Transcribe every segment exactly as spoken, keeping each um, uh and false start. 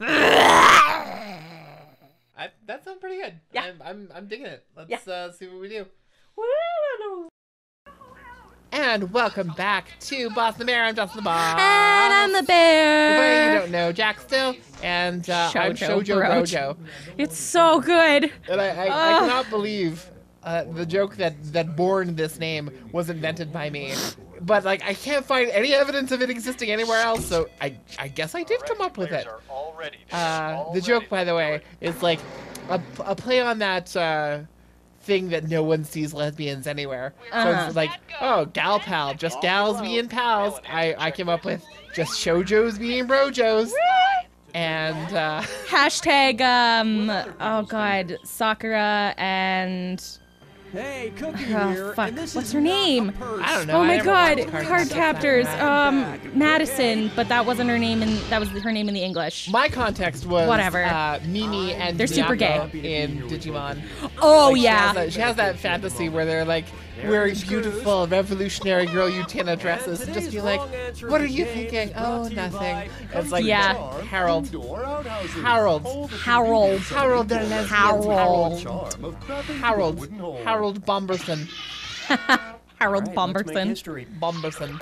I, that sounds pretty good. Yeah. I'm, I'm, I'm digging it. Let's yeah. uh, see what we do. And welcome back to Boss and the Bear. I'm Justin the Boss. And I'm the Bear. You don't know Jack still. And uh, Shoujo, I'm Shoujo Brojo. Brojo. It's so good. And I, I, I cannot believe uh, the joke that, that born this name was invented by me. But, like, I can't find any evidence of it existing anywhere else, so I I guess I did come up with it. Uh, the joke, by the way, is, like, a, a play on that uh, thing that no one sees lesbians anywhere. Uh-huh. So it's like, oh, gal pal, just gals being pals. I, I came up with just shoujos being brojos. And, uh... Hashtag, um, oh, God, Sakura and... Hey, Cookie oh, here, fuck. And this What's is her name? I don't know. Oh my God, Card Captors. Um, Madison, but that wasn't her name, and that was her name in the English. My context was whatever. Uh, Mimi and they're super gay in Digimon. Oh like, yeah, she has, that, she has that fantasy where they're like wearing beautiful Revolutionary Girl Utena dresses and just be like, what are you thinking? Oh, nothing. It's like yeah. Harold, Harold, Harold, Harold, Harold, Harold, Harold. Harold Bomberson. Harold right, Bomberson. Bomberson.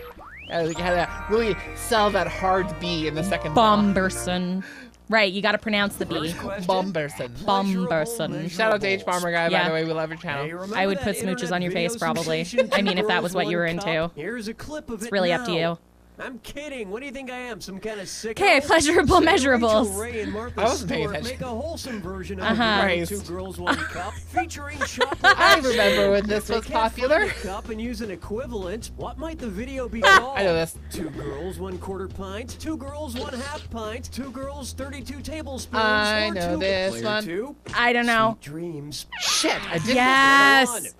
Uh, you had to really sell that hard B in the second Bomberson. Bomb. Right, you gotta pronounce the B. Bomberson. Bomberson. Shout out to H Bomber Guy, yeah. by the way, we love your channel. Hey, I would put smooches on your face, probably. I mean, if that was what you were into. Here's a clip of it's really now. Up to you. I'm kidding. What do you think I am? Some kind of sick. Okay, pleasurable measurables. I wasn't paying attention. Make a wholesome version of uh-huh. Two Girls One Cup, featuring chocolate. I remember when this was popular. Cup and use an equivalent. What might the video be called? I know this. Two girls, one quarter pint. Two girls, one half pint. Two girls, thirty-two tablespoons. I know two this one. Two. I don't know. Sweet dreams. Shit. I didn't. Yes.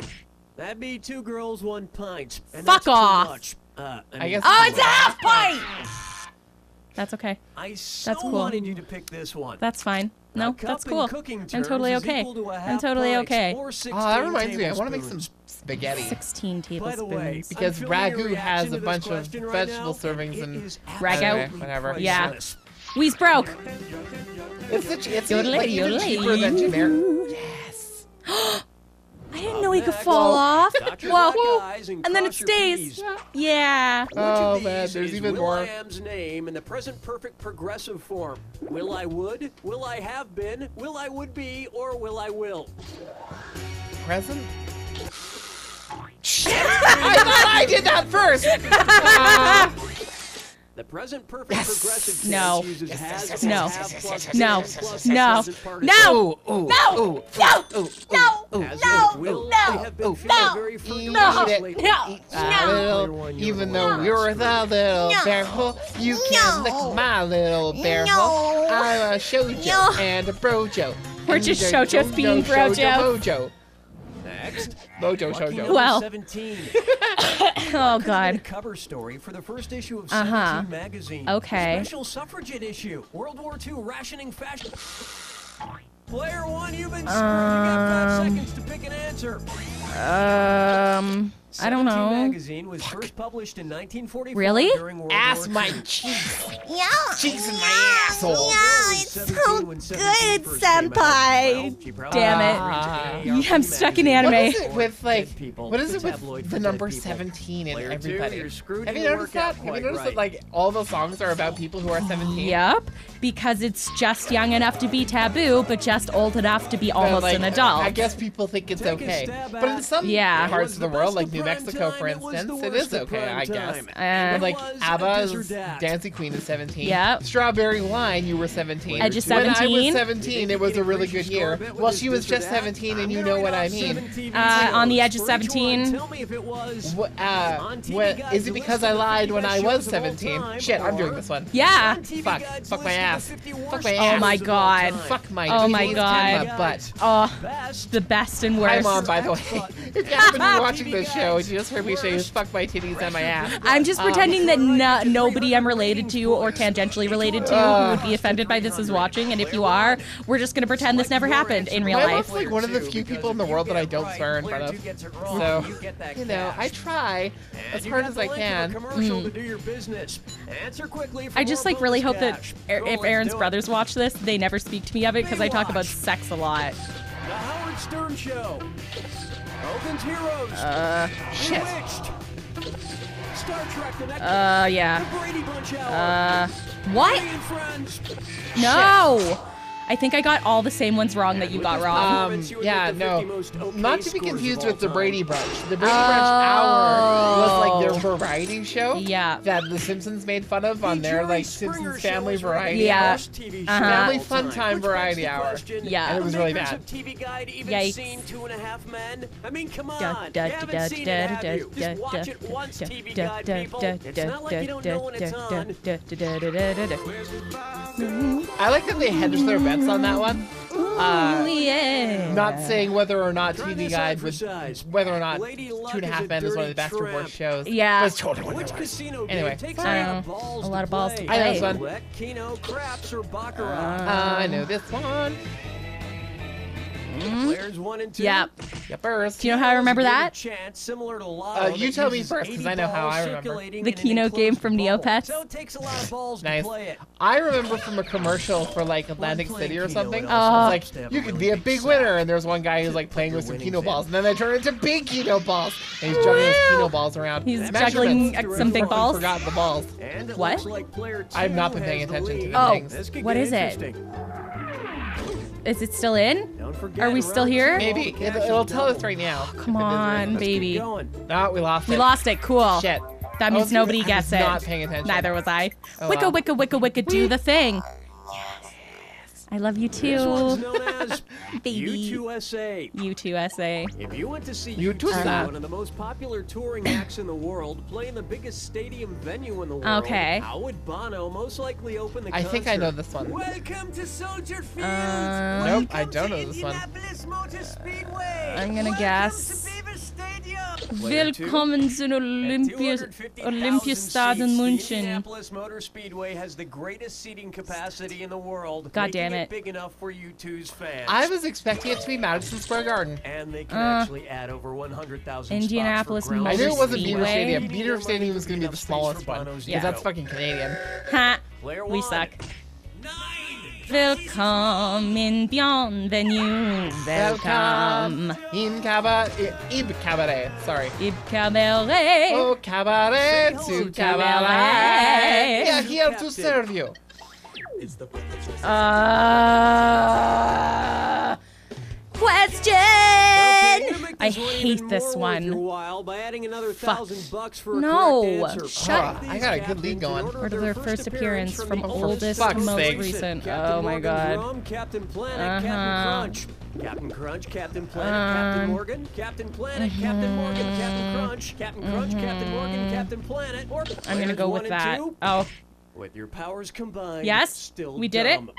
That'd be two girls, one pint. And fuck off. Too much. Uh, I mean, I guess oh, it's a half pint! That's okay. I so that's cool. wanted you to pick this one. That's fine. No, that's cool. I'm totally okay. To I'm totally okay. Oh, that reminds me. I want to make some spaghetti. sixteen tablespoons. By the way, because ragu has a bunch of vegetable right servings and ragu, whatever. Yeah. yeah. We's broke. It's the it's yodely, like, yodely. cheaper than generic. Yes. I didn't know he could fall off. Whoa. And then it stays. Yeah. Oh, man. There's even more. Will I am's name in the present perfect progressive form. Will I would, will I have been, will I would be, or will I will. Present? I thought I did that first. Uh... The present perfect yes. progressive no. uses yes. has no. Plus no. Plus no. Plus no. No. No. No. No. No. No. No. No. No. Even though you're the little bear hole, you can lick my little bear hole. I'm a shoujo and a brojo. We're just shoujo being brojo. Next, Mojo Jojo. Well, oh god. Cover story for the first issue of seventeen Magazine. Okay. Special suffragette issue. World War Two rationing fashion. Player one, you've been screwed. You got five seconds to pick an answer. Um, I don't know. seventeen Magazine was first published in nineteen forty-four. Really? Ass my cheeks. Yeah. Cheeks in my asshole. Yeah, it's so good, senpai. Damn it. I'm stuck in anime. What is it with like? What is it with the number seventeen in everybody? Have you noticed that? Have you noticed that like all the songs are about people who are seventeen? Yep. Because it's just young enough to be taboo, but just old enough to be almost an adult. I guess people think it's okay, but in some yeah. parts of the world, like New Mexico, for instance, it is okay, I guess. Uh, like ABBA's Dancing Queen is seventeen. Yep. Strawberry Wine, you were seventeen. I just seventeen. When I was seventeen, it was a really good year. Well, she was just seventeen, and you know what I mean. Uh, on the edge of seventeen. What, uh, what, is it because I lied when I was seventeen? Shit, I'm doing this one. Yeah. Fuck. Fuck my ass. Fuck my ass. Oh my god. Fuck my. Oh my god. My butt. Oh, the best and worst. Hi, Mom, by the way. If you happen to be watching this show, you just heard me say, fuck my titties and my ass. I'm just um, pretending that no, nobody I'm related to or or tangentially related to uh, who would be offended by this is watching, and if you are, we're just going to pretend this never happened in real life. I'm like one of the few people in the world that I don't swear in front of, so, you know, I try as hard as I can. Mm. I just, like, really hope that if Aaron's brothers watch this, they never speak to me of it, because I talk about sex a lot. The Howard Stern Show. Elvin's Heroes. Uh, shit. Star Trek, the next uh, yeah. The Brady Bunch Hour. Uh, what? No! Shit. I think I got all the same ones wrong that you got wrong. Um, yeah, no. Not to be confused with The Brady Bunch. The Brady Bunch Hour was like their variety show yeah. that The Simpsons made fun of on their like Simpsons Family Variety yeah. Hour. Uh-huh. Family Fun Time Variety Hour. Yeah. And it was really bad. T V Guide even seen Two and a Half Men? I mean, come on. You haven't seen it, have you? Just watch it once, T V Guide people. It's not like you don't know when it's on. I like that they hedged their bets on that one. Ooh, uh, yeah. Not saying whether or not T V Guide was, whether or not Two and a Half Men is one of the best or worst shows. Yeah. That's totally one of Anyway. Takes uh, a lot of balls to play. I know this one. Let Kino, craps, or baccarat. Uh, I know this one. Players one and two. Yep. Yuppers. Do you know how I remember that? Uh, you tell me first, because I know how I remember. The Kino game from Neopets. So it takes a lot of balls nice. To play it. I remember from a commercial for like Atlantic City or something. Uh, it's like, you could be a big winner, and there's one guy who's like playing with some Kino balls, and then they turn into big Kino balls, and he's juggling his Kino balls around. He's juggling some big balls? Forgot the balls. What? I've not been paying attention to the oh, things. Oh, what is it? Is it still in? Are we still here? Maybe. It'll, it'll tell us right now. Oh, come on, baby. No, we lost it. We lost it. Cool. Shit. That means nobody gets it. I was not paying attention. Neither was I. Oh, wicca, wicca, wicca, wicca, do the thing. Yes. I love you too. Baby. U two S A. U two S A. If you want to see U two, one of the most popular touring acts in the world, play in the biggest stadium venue in the world, okay. How would Bono most likely open the I concert? think I know this one. Welcome to Soldier Field. Uh, nope, I don't know this one. Indianapolis Motor Speedway. Uh, I'm gonna Welcome guess. Willkommen zu Olympia Olympiastadion München. Indianapolis Motor Speedway has the greatest seating capacity in the world. God damn it. it! Big enough for U two's fans. I was expecting it to be Madison Square Garden. And they can uh, actually add over one hundred thousand Indianapolis Motor Speedway. I knew it wasn't Beaver Stadium. Beaver Stadium was going to be the smallest one because yeah. that's fucking Canadian. Ha! We suck. Welcome in bienvenue. Welcome in cabaret. Ib cabaret. Sorry. Ib cabaret. Oh, cabaret to cabaret. We are here to serve you. Uh, question. I hate this one. Fuck. No. Shut. I got a good lead going. Order their first appearance from oldest to most recent. Oh my god. Captain Planet, Captain Crunch. Captain Crunch, Captain Planet, Captain Morgan, Captain Planet, Captain Morgan, Captain Crunch, Captain Crunch, Captain Morgan, Captain Planet. I'm gonna go with that. Oh. With your powers combined, yes, still we did dumb. it.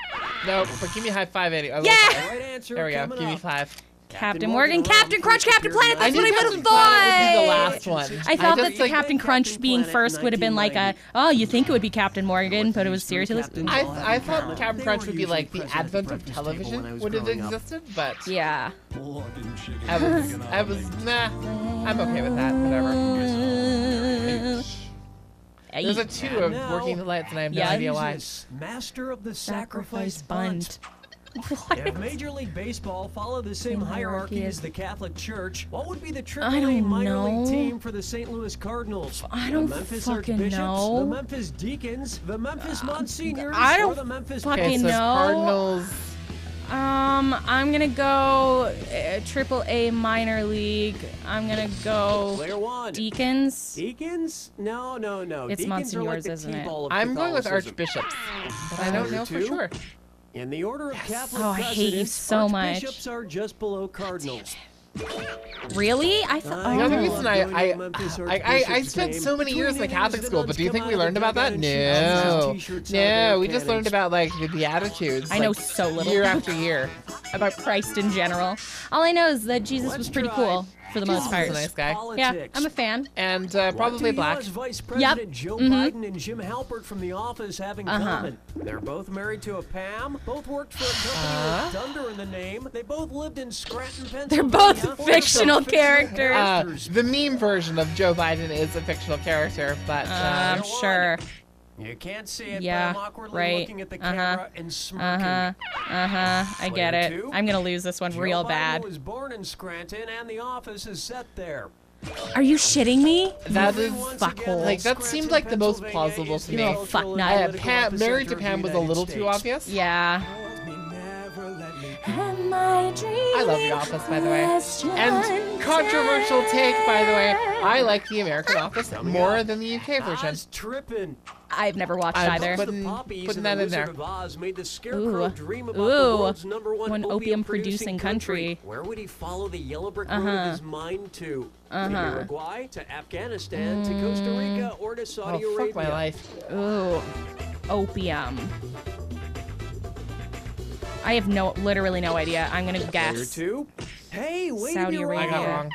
No, but give me a high five, Eddie. I yeah. The right answer. There we go. Give me five. Captain Morgan, Captain Crunch, Captain Planet. That's what I would have thought. This is the last one. I thought that the Captain Crunch being first would have been like a, oh, you think it would be Captain Morgan, but it was seriously. I, I thought Captain Crunch would be like the advent of television would have existed, but yeah. I was, I was, nah, I'm okay with that. Whatever. There's a two of working the lights, and I have no yeah. idea why. Master of the sacrifice bunt. What? If Major League Baseball followed the same hierarchy as the Catholic Church, what would be the triple A minor know. league team for the Saint Louis Cardinals? I don't the Memphis fucking Archbishops, know. The Memphis Deacons, the Memphis uh, Monsignors, I don't or the Memphis fucking okay, so know. Cardinals. Um, I'm gonna go uh, triple A minor league. I'm gonna go Deacons. Deacons? No, no, no. It's Monsignors, isn't it? I'm going with Archbishops. But I don't know for sure. In the order of Catholic oh, I hate you so much. Bishops are just below Cardinals. Really? I thought. Oh. Another reason I I, I I I spent so many years in the Catholic school, but do you think we learned about that? No, no, we just learned about like the Beatitudes. I know like, so little year after year about Christ in general. All I know is that Jesus was pretty cool. for the most part. He's a nice guy. Politics. Yeah, I'm a fan. And uh, probably black. Vice President yep. Joe mm-hmm. Biden and Jim Halpert from The Office have in uh-huh. common. They're both married to a Pam. Both worked for a company uh-huh. with Dunder in the name. They both lived in Scranton, Pennsylvania. They're both fictional characters. Uh, the meme version of Joe Biden is a fictional character, but uh, uh, I'm sure. You can't see it, yeah, but I'm awkwardly right. looking at the uh-huh. camera and smirking. Uh-huh, uh-huh, I get it. Two, I'm gonna lose this one Joe real Biden bad. was born in Scranton and The Office is set there. Are you shitting me? That is fuckhole. Like, that seemed like the most plausible to me. Oh, fuck, not. Pam, married to Pam was a little too obvious. Yeah. I love The Office, by the way. And controversial take, by the way, I like the American Office more than the U K version. I've never watched I'm either. Putting, putting that in there. Ooh, dream ooh, one, one opium-producing country. country. Where would he follow the yellow brick road uh-huh. of his mind to? Uh-huh. To Uruguay, to Afghanistan, mm. to Costa Rica, or to Saudi oh, Arabia? Fuck my life. Ooh, opium. I have no, literally no idea. I'm gonna guess. Two? Hey, wait Saudi Arabia. I got wrong.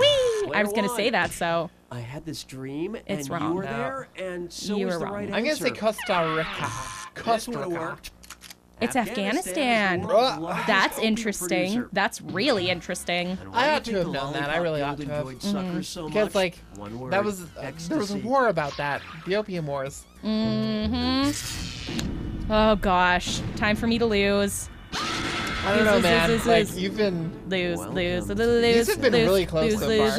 Whee! I was gonna say that, so. I had this dream, and it's wrong, you were though. there, and so you was were the wrong. right answer. I'm gonna say Costa Rica. Costa Rica. It's Afghanistan. Afghanistan. That's interesting. Producer. That's really interesting. I ought to have known that. I really ought to have. Because, mm-hmm. like, word, that was, uh, there was a war about that. The Opium Wars. Mm-hmm. Oh, gosh. Time for me to lose. I don't know, man. Like, you've been lose, lose, lose. You've been really close so far.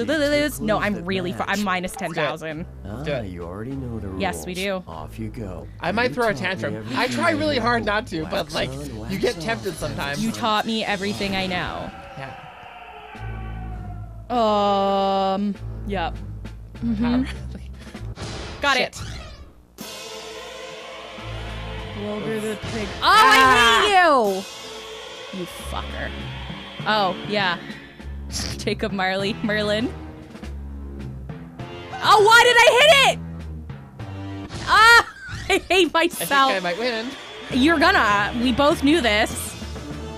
No, I'm really far. I'm minus ten thousand. You already know the rules. Yes, we do. Off you go. I might throw a tantrum. I try really hard not to, but like, you get tempted sometimes. You taught me everything I know. Yeah. Um. Yep. Mm-hmm. Got it. Wilder the pig. Oh, I hate you. You fucker. Oh, yeah. Jacob Marley, Merlin. Oh, why did I hit it? Ah, I hate myself. I think I might win. You're gonna. We both knew this.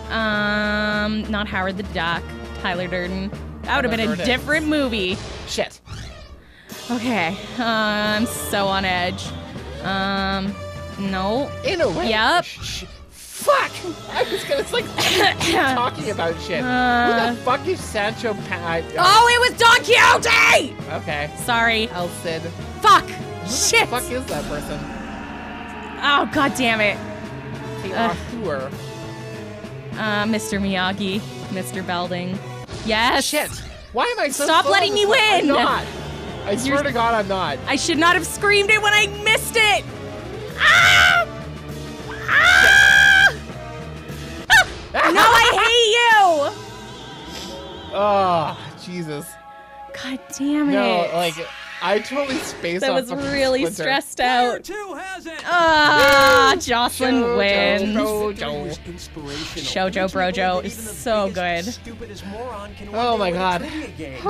Um, not Howard the Duck, Tyler Durden. That would have been a different movie. Shit. Okay, uh, I'm so on edge. Um, no. In a way. Yep. Fuck! I was gonna, it's like talking about shit. Uh, Who the fuck is Sancho Panza? Oh. oh, it was Don Quixote! Okay. Sorry. El Cid. Fuck! Who shit! Who the fuck is that person? Oh, god damn it. The uh, author. Uh, Mister Miyagi. Mister Belding. Yes! Shit! Why am I so Stop slow letting me win! I'm not. I swear You're, to god I'm not. I should not have screamed it when I missed it! Ah! Ah! No, I hate you! Oh, Jesus. God damn it. No, like, I totally spaced that off. That was really Splinter. stressed out. Two has it. Ah, yeah. Jocelyn Shoujo wins. Brojo. Shoujo Brojo is so good. Oh my god. No, see, if I,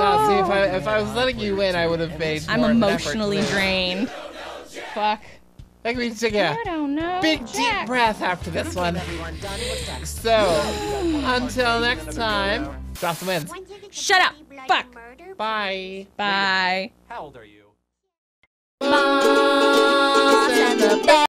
if I was letting you win, I would have made I'm more emotionally drained. Fuck. I think we need to take a big Jack. deep breath after this one. So, until next time, Jocelyn wins. Shut up! Fuck! Bye. Bye. How old are you? Boss and the Bear.